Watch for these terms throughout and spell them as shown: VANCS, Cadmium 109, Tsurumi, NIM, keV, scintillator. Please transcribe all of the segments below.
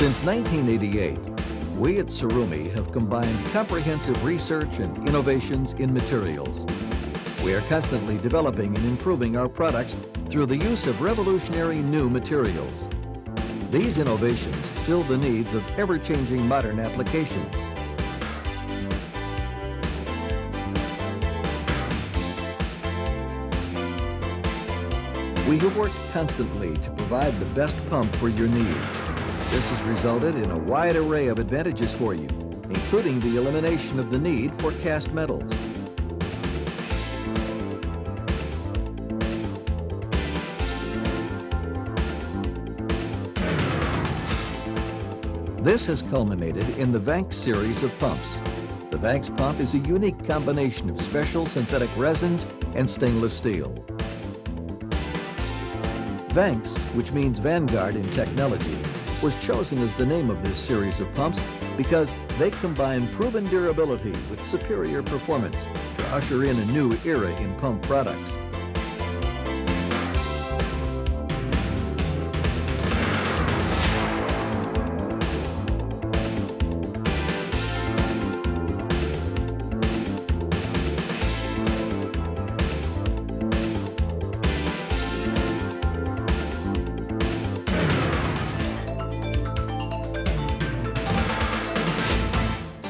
Since 1988, we at Tsurumi have combined comprehensive research and innovations in materials. We are constantly developing and improving our products through the use of revolutionary new materials. These innovations fill the needs of ever-changing modern applications. We have worked constantly to provide the best pump for your needs. This has resulted in a wide array of advantages for you, including the elimination of the need for cast metals. This has culminated in the VANCS series of pumps. The VANCS pump is a unique combination of special synthetic resins and stainless steel. VANCS, which means Vanguard in technology, was chosen as the name of this series of pumps because they combine proven durability with superior performance to usher in a new era in pump products.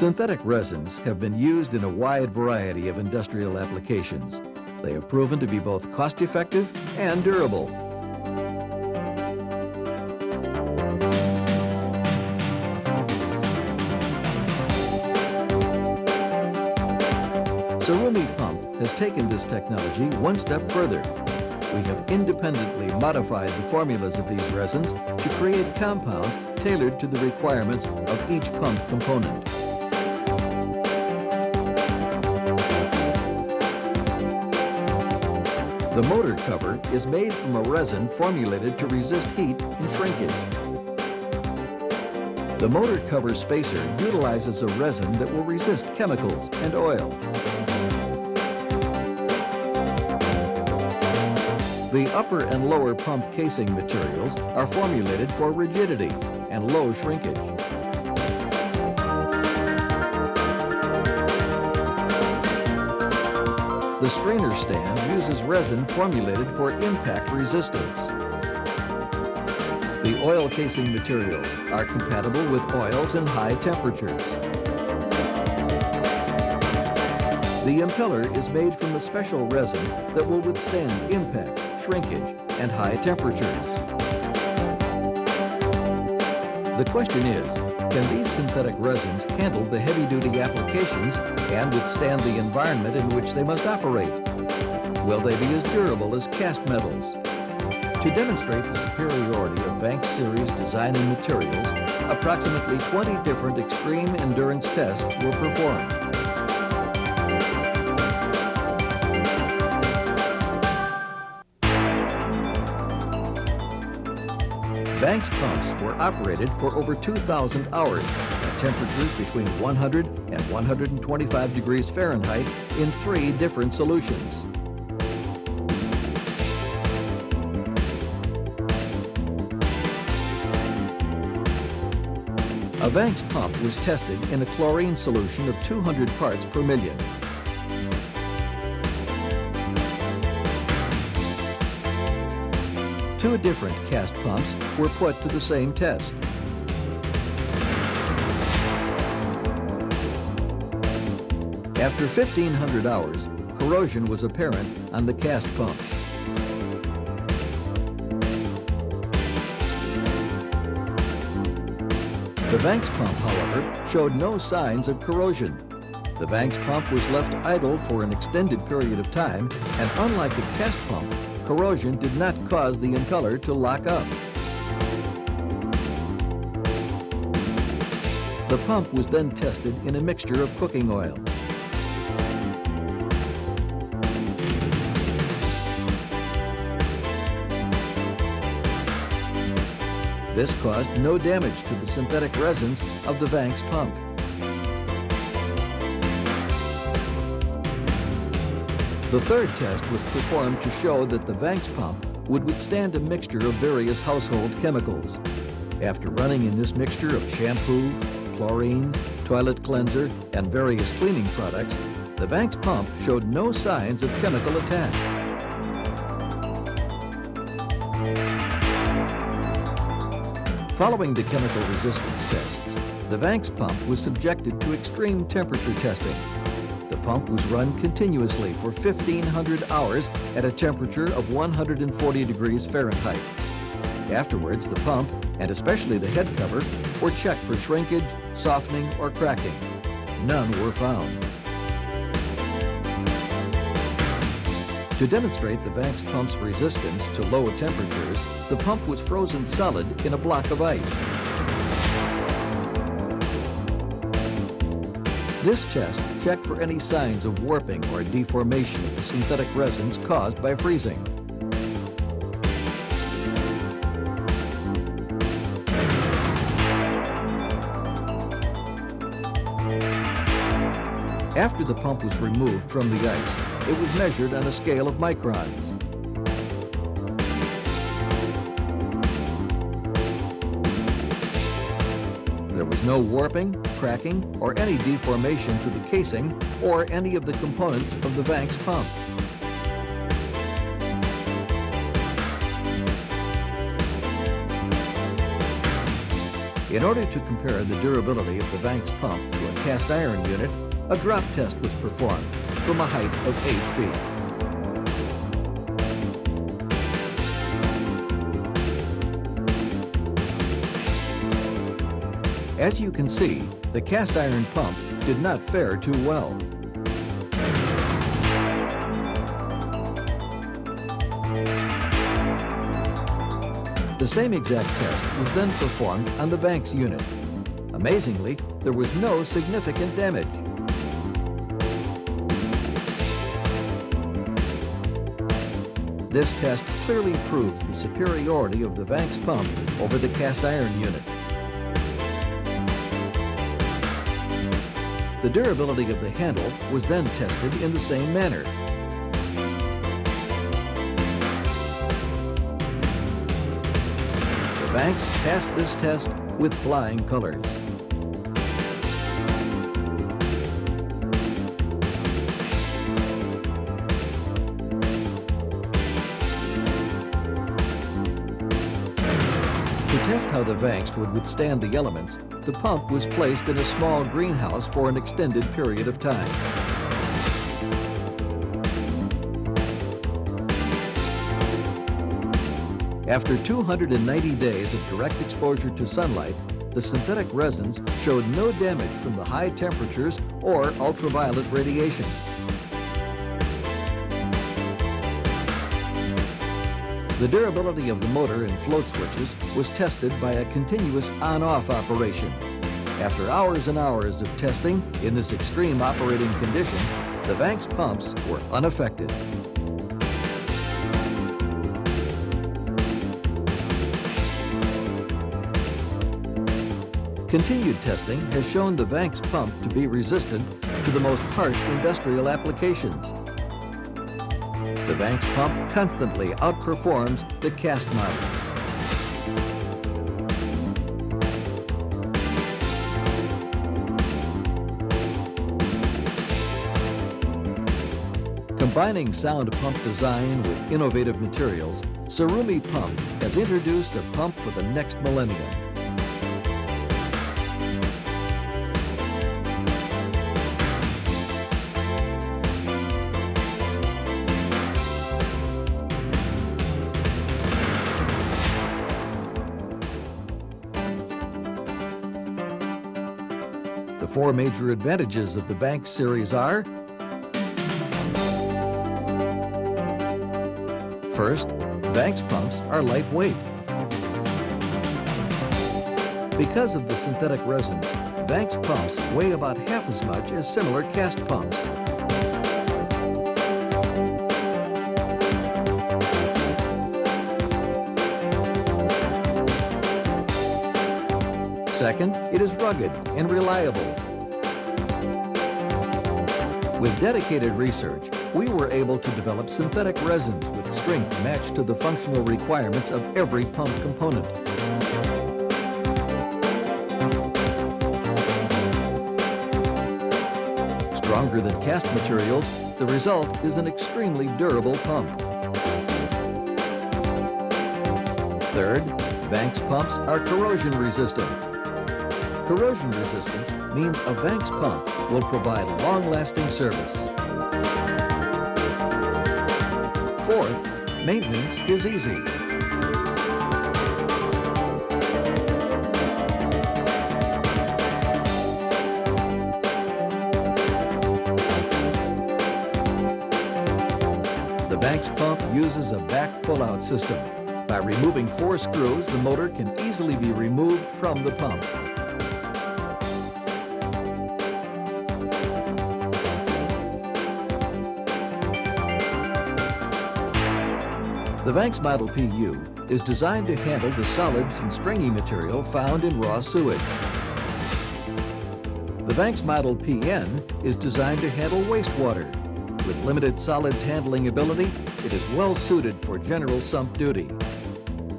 Synthetic resins have been used in a wide variety of industrial applications. They have proven to be both cost-effective and durable. Tsurumi Pump has taken this technology one step further. We have independently modified the formulas of these resins to create compounds tailored to the requirements of each pump component. The motor cover is made from a resin formulated to resist heat and shrinkage. The motor cover spacer utilizes a resin that will resist chemicals and oil. The upper and lower pump casing materials are formulated for rigidity and low shrinkage. The strainer stand uses resin formulated for impact resistance. The oil casing materials are compatible with oils and high temperatures. The impeller is made from a special resin that will withstand impact, shrinkage, and high temperatures. The question is, can these synthetic resins handle the heavy-duty applications and withstand the environment in which they must operate? Will they be as durable as cast metals? To demonstrate the superiority of VANCS series design and materials, approximately 20 different extreme endurance tests were performed. VANCS pumps were operated for over 2,000 hours at temperatures between 100 and 125 degrees Fahrenheit in 3 different solutions. A VANCS pump was tested in a chlorine solution of 200 parts per million. Two different cast pumps were put to the same test. After 1,500 hours, corrosion was apparent on the cast pumps. The VANCS pump, however, showed no signs of corrosion. The VANCS pump was left idle for an extended period of time, and unlike the cast pump, corrosion did not cause the impeller to lock up. The pump was then tested in a mixture of cooking oil. This caused no damage to the synthetic resins of the VANCS pump. The third test was performed to show that the VANCS pump would withstand a mixture of various household chemicals. After running in this mixture of shampoo, chlorine, toilet cleanser, and various cleaning products, the VANCS pump showed no signs of chemical attack. Following the chemical resistance tests, the VANCS pump was subjected to extreme temperature testing. The pump was run continuously for 1,500 hours at a temperature of 140 degrees Fahrenheit. Afterwards, the pump, and especially the head cover, were checked for shrinkage, softening, or cracking. None were found. To demonstrate the VANCS pump's resistance to low temperatures, the pump was frozen solid in a block of ice. This test checked for any signs of warping or deformation of the synthetic resins caused by freezing. After the pump was removed from the ice, it was measured on a scale of microns. There was no warping, cracking, or any deformation to the casing or any of the components of the VANCS pump. In order to compare the durability of the VANCS pump to a cast iron unit, a drop test was performed from a height of 8 feet. As you can see, the cast iron pump did not fare too well. The same exact test was then performed on the VANCS unit. Amazingly, there was no significant damage. This test clearly proves the superiority of the VANCS pump over the cast iron unit. The durability of the handle was then tested in the same manner. The VANCS passed this test with flying colors. To test how the VANCS would withstand the elements, the pump was placed in a small greenhouse for an extended period of time. After 290 days of direct exposure to sunlight, the synthetic resins showed no damage from the high temperatures or ultraviolet radiation. The durability of the motor and float switches was tested by a continuous on-off operation. After hours and hours of testing in this extreme operating condition, the VANCS pumps were unaffected. Continued testing has shown the VANCS pump to be resistant to the most harsh industrial applications. The VANCS pump constantly outperforms the cast models. Combining sound pump design with innovative materials, Tsurumi Pump has introduced a pump for the next millennium. The four major advantages of the VANCS series are: first, VANCS pumps are lightweight. Because of the synthetic resins, VANCS pumps weigh about half as much as similar cast pumps. Second, it is rugged and reliable. With dedicated research, we were able to develop synthetic resins with strength matched to the functional requirements of every pump component. stronger than cast materials, the result is an extremely durable pump. Third, VANCS pumps are corrosion resistant. Corrosion resistance means a VANCS pump will provide long-lasting service. Fourth, maintenance is easy. The VANCS pump uses a back pull-out system. By removing 4 screws, the motor can easily be removed from the pump. The VANCS Model PU is designed to handle the solids and stringy material found in raw sewage. The VANCS Model PN is designed to handle wastewater. With limited solids handling ability, it is well suited for general sump duty.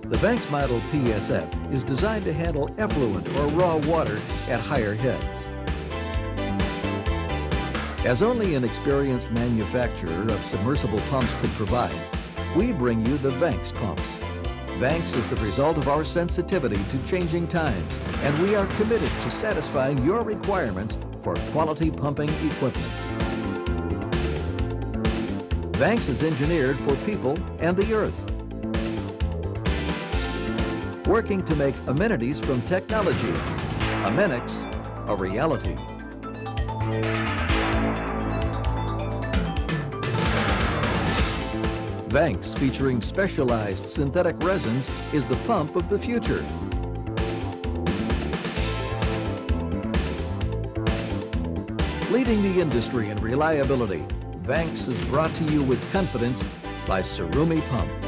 The VANCS Model PSF is designed to handle effluent or raw water at higher heads. As only an experienced manufacturer of submersible pumps could provide, we bring you the VANCS pumps. VANCS is the result of our sensitivity to changing times, and we are committed to satisfying your requirements for quality pumping equipment. VANCS is engineered for people and the earth, working to make amenities from technology, amenics, a reality. VANCS, featuring specialized synthetic resins, is the pump of the future. Leading the industry in reliability, VANCS is brought to you with confidence by Tsurumi Pump.